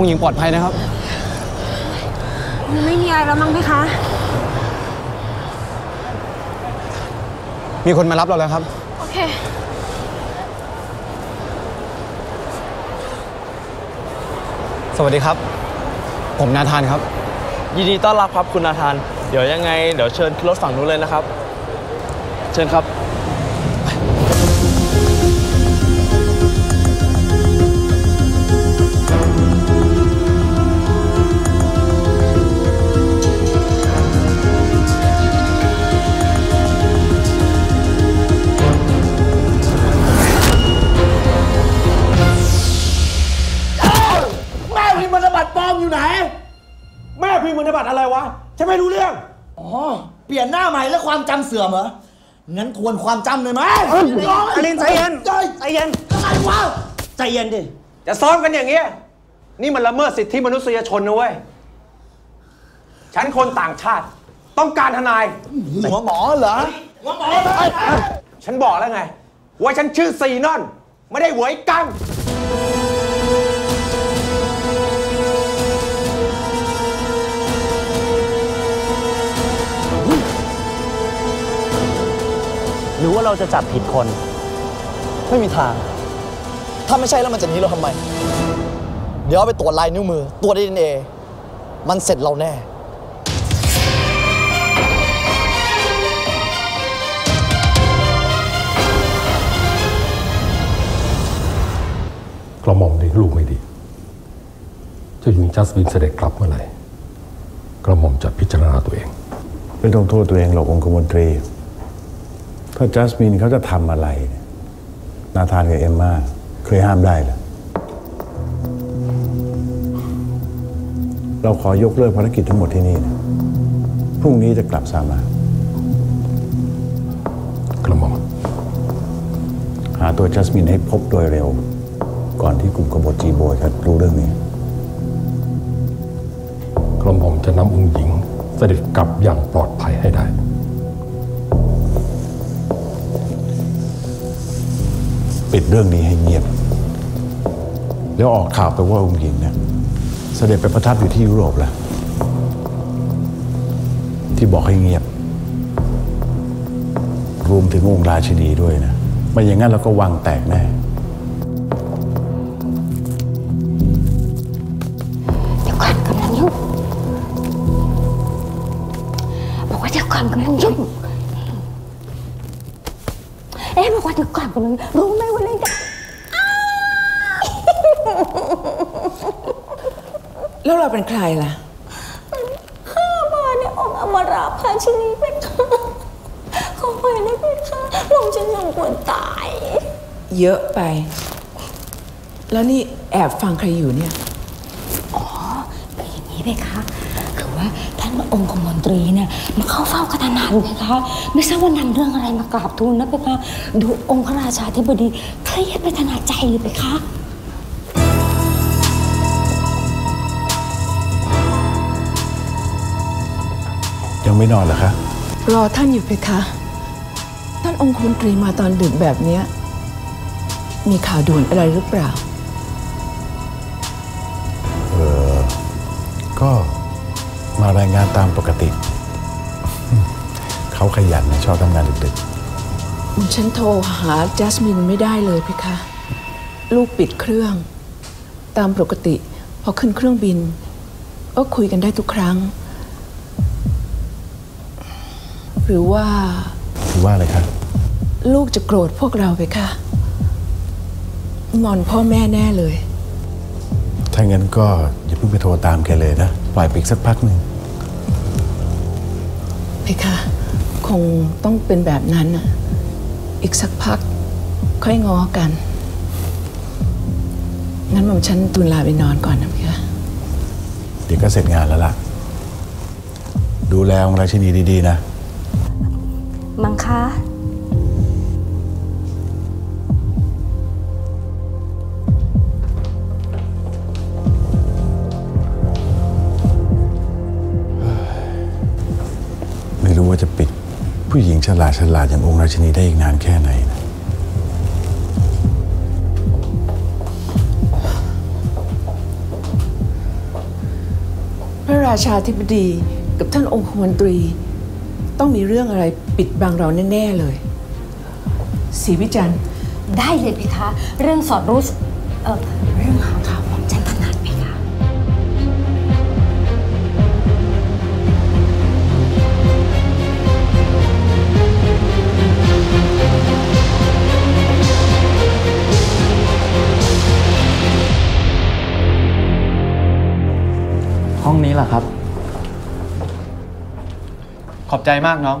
องค์หญิงปลอดภัยนะครับไม่มีอะไรแล้วมั้งไหมคะมีคนมารับเราแล้วครับโอเคสวัสดีครับผมนาธานครับยินดีต้อนรับครับคุณนาธานเดี๋ยวยังไงเดี๋ยวเชิญรถฝั่งนู้นเลยนะครับเชิญครับความจำเสื่อมเหรองั้นควรความจำเลยไหมอลินใจเย็นใจเย็นอะไรวะใจเย็นดิจะซ้อมกันอย่างเงี้ยนี่มันละเมิดสิทธิมนุษยชนนะเว้ยฉันคนต่างชาติต้องการทนายหัวหมอเหรอหัวหมอฉันบอกแล้วไงว่าฉันชื่อซีนอนไม่ได้หวยกังหรือว่าเราจะจับผิดคนไม่มีทางถ้าไม่ใช่แล้วมันจะหนีเราทำไมเดี๋ยวไปตรวจลายนิ้วมือตรวจ DNA มันเสร็จเราแน่กระหม่อมนี่ลูกไม่ดีเจ้าหญิงจัสมินเสด็จกลับเมื่อไหร่กระหม่อมจะพิจารณาตัวเองไม่ต้องโทษตัวเองหรอกองคมนตรีถ้าจัสมินเขาจะทำอะไรนาธานกับเอมม่าเคยห้ามได้เหรอเราขอยกเลิกภารกิจทั้งหมดที่นี่นะพรุ่งนี้จะกลับซามากระหม่อมหาตัวจัสมินให้พบโดยเร็วก่อนที่กลุ่มกบฏจีโบยจะรู้เรื่องนี้กระหม่อมจะนำองค์หญิงเสด็จกลับอย่างปลอดภัยให้ได้ปิดเรื่องนี้ให้เงียบแล้วออกข่าวไปว่าองค์หญิงเนี่ยเสด็จไปประทับอยู่ที่ยุโรปแล้วที่บอกให้เงียบรวมถึงองค์ราชินีด้วยนะไม่อย่างนั้นเราก็วางแตกแน่รู้ไหมว่าเล่นกันแล้วเราเป็นใครล่ะข้ามาในองค์อมราพาชินีเป็นข้าขอไปนะเป็นข้าหม่อมฉันยังควรตายเยอะไปแล้วนี่แอบฟังใครอยู่เนี่ยอ๋อคืออย่างนี้เลยค่ะคือว่าท่าน านพระองค์ของมนตรีเนี่ยมาเข้าเฝ้าคณะนานเพคะไม่ทราบว่านำเรื่องอะไรมากราบทูลนะเพคะดูองค์พระราชาธิบดีเครียดไปขนาดใจเลยเพคะยังไม่นอนเหรอคะรอท่านอยู่เพคะท่านองค์มนตรีมาตอนดึกแบบนี้มีข่าวด่วนอะไรหรือเปล่าก็มารายงานตามปกติเขาขยันนะชอบทำงานดึกๆฉันโทรหาจัสมินไม่ได้เลยพี่คะลูกปิดเครื่องตามปกติพอขึ้นเครื่องบินก็คุยกันได้ทุกครั้งหรือว่าอะไรคะลูกจะโกรธพวกเราไปค่ะงอนพ่อแม่แน่เลยถ้างั้นก็อย่าเพิ่งไปโทรตามแกเลยนะปล่อยไปอีกสักพักหนึ่งเพคะคงต้องเป็นแบบนั้นนะอีกสักพักค่อยง้อกันงั้นหม่อมฉันตุลาไปนอนก่อนนะเพคะเดี๋ยวก็เสร็จงานแล้วล่ะดูแลองค์ราชินีดีๆนะมังคะว่าจะปิดผู้หญิงฉลาดอย่างองค์ราชินีได้อีกนานแค่ไหนนะพระราชาธิบดีกับท่านองคมนตรีต้องมีเรื่องอะไรปิดบังเราแน่ๆเลยศรีวิจันทร์ได้เลยเพคะเรื่องสอดรู้เรื่องหาข่าวของฉันถนัดเพคะห้องนี้ล่ะครับขอบใจมากน้อง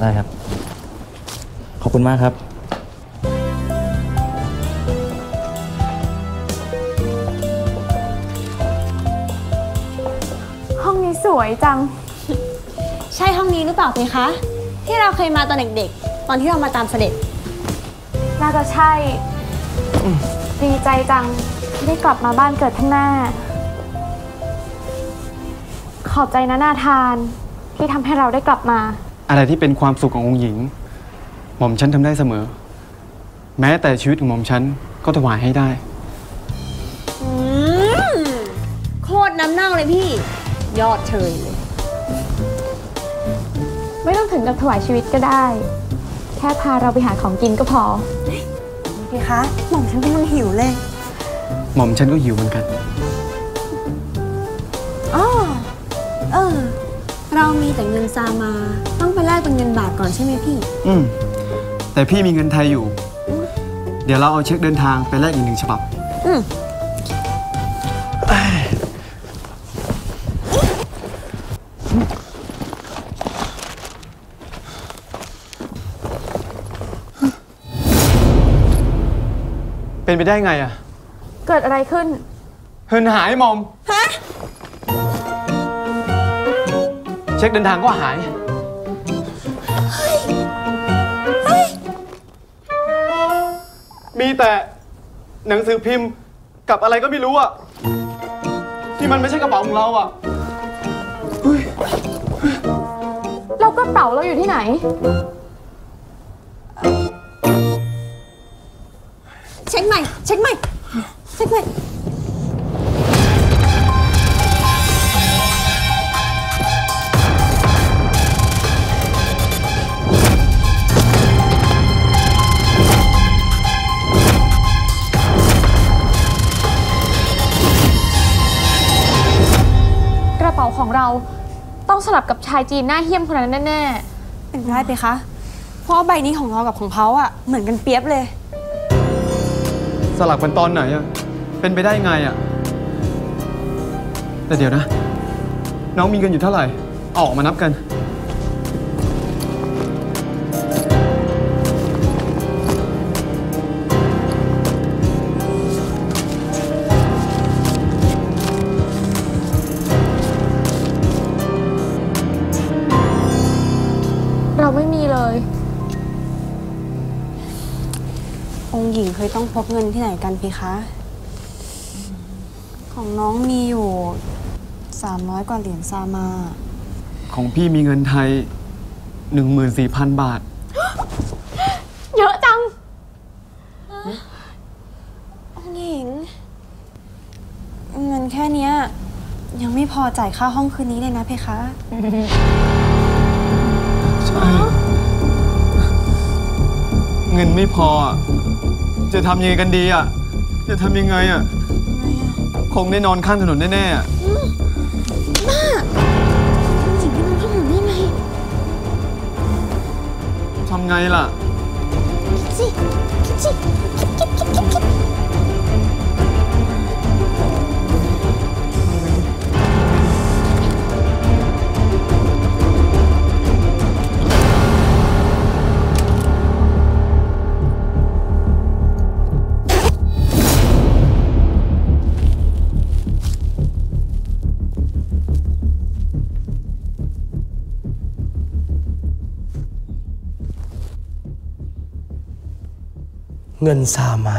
ได้ครับขอบคุณมากครับห้องนี้สวยจังใช่ห้องนี้หรือเปล่าเพคะที่เราเคยมาตอนเด็กๆตอนที่เรามาตามเสด็จน่าจะใช่ดีใจจังได้กลับมาบ้านเกิดท่านแม่ขอบใจนะนาธานที่ทำให้เราได้กลับมาอะไรที่เป็นความสุขขององค์หญิงหม่อมฉันทำได้เสมอแม้แต่ชีวิตของหม่อมฉันก็ถวายให้ได้โคตรน้ำเน่าเลยพี่ยอดเชยเลยไม่ต้องถึงกับถวายชีวิตก็ได้แค่พาเราไปหาของกินก็พอพี่คะหม่อมฉันกำลังหิวเลยหม่อมฉันก็หิวเหมือนกันอ๋อเรามีแต่เงินซามาต้องไปแลกเป็นเงินบาทก่อนใช่ไหมพี่แต่พี่มีเงินไทยอยู่เดี๋ยวเราเอาเช็คเดินทางไปแลกอีก1 ฉบับเป็นไปได้ไงอะเกิดอะไรขึ้นเหินหายมอมฮะเช็คเดินทางก็หายมีแต่หนังสือพิมพ์กับอะไรก็ไม่รู้อะที่มันไม่ใช่กระเป๋าของเราอะแล้วกระเป๋าเราอยู่ที่ไหนเช็คใหม่ของเราต้องสลับกับชายจีนหน้าเหี้ยมคนนั้นแน่ๆเป็นได้ไหมคะเพราะใบนี้ของเรากับของเขาอะเหมือนกันเปียบเลยสลับกันตอนไหนอะเป็นไปได้ไงอะแต่เดี๋ยวนะน้องมีเงินอยู่เท่าไหร่ออกมานับกัน หญิงเคยต้องพกเงินที่ไหนกันพี่คะของน้องมีอยู่300กว่าเหรียญซามาของพี่มีเงินไทย 14,000 บาทเยอะจังองหญิงเงินแค่นี้ยังไม่พอจ่ายค่าห้องคืนนี้เลยนะเพคะใช่เงินไม่พอจะทำยังไงกันดีอ่ะจะทำยังไงอ่ะคงได้นอนข้างถนนแน่ๆอ่ะบ้าจริงๆนอนข้างถนนได้ไหมทำไงล่ะคิดสิคิดเงินซามา